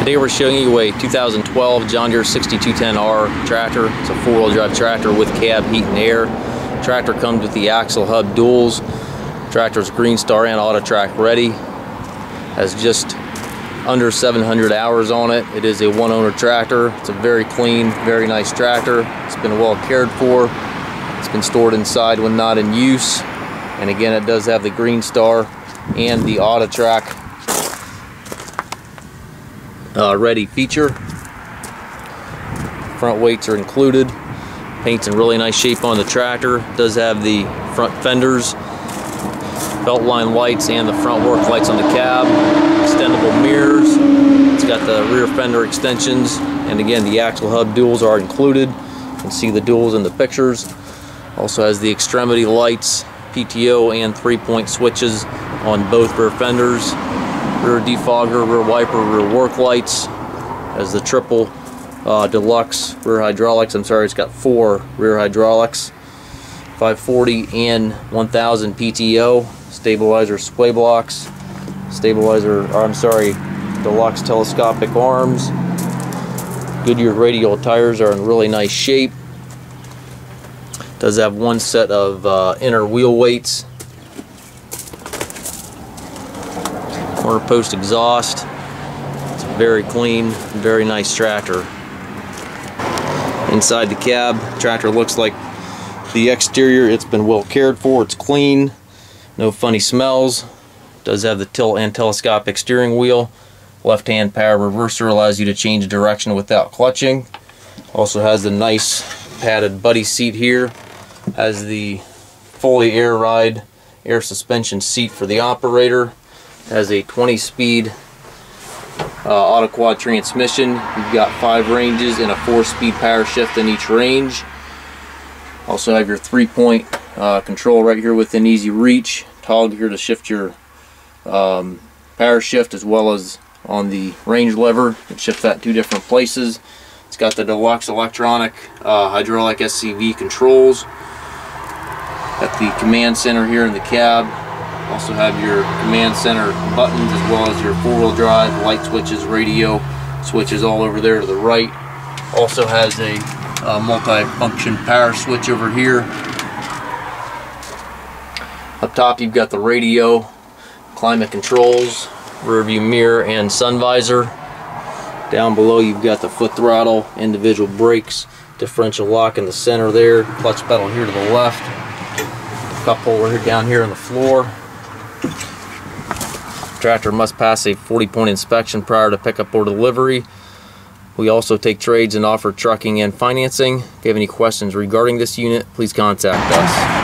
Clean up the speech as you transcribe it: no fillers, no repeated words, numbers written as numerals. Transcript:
Today we're showing you a 2012 John Deere 6210R tractor. It's a four-wheel drive tractor with cab, heat, and air. Tractor comes with the axle hub duals. Tractor's Green Star and Auto Track ready. Has just under 700 hours on it. It is a one-owner tractor. It's a very clean, very nice tractor. It's been well cared for. It's been stored inside when not in use. And again, it does have the Green Star and the Auto Track ready feature. Front weights are included. Paint's in really nice shape on the tractor. Does have the front fenders, belt line lights, and the front work lights on the cab. Extendable mirrors. It's got the rear fender extensions, and again, the axle hub duals are included. You can see the duals in the pictures. Also has the extremity lights, PTO, and 3-point switches on both rear fenders. Rear defogger, rear wiper, rear work lights. Has the triple deluxe rear hydraulics. I'm sorry, it's got 4 rear hydraulics, 540 and 1000 PTO. Stabilizer sway blocks. Deluxe telescopic arms. Goodyear radial tires are in really nice shape. Does have one set of inner wheel weights. Corner post exhaust. It's very clean, very nice tractor. Inside the cab, tractor looks like the exterior. It's been well cared for. It's clean, no funny smells. Does have the tilt and telescopic steering wheel. Left-hand power reverser allows you to change direction without clutching. Also has the nice padded buddy seat here. Has the fully air ride, air suspension seat for the operator. Has a 20-speed auto quad transmission. You've got 5 ranges and a 4-speed power shift in each range. Also have your 3-point control right here within easy reach. Toggle here to shift your power shift, as well as on the range lever. You can shift that 2 different places. It's got the deluxe electronic hydraulic SCV controls. Got the command center here in the cab. Also have your command center buttons, as well as your four-wheel drive, light switches, radio switches all over there to the right. Also has a multi-function power switch over here. Up top you've got the radio, climate controls, rear view mirror, and sun visor. Down below you've got the foot throttle, individual brakes, differential lock in the center there, clutch pedal here to the left, cup holder down here on the floor. Tractor must pass a 40-point inspection prior to pickup or delivery. We also take trades and offer trucking and financing. If you have any questions regarding this unit, please contact us.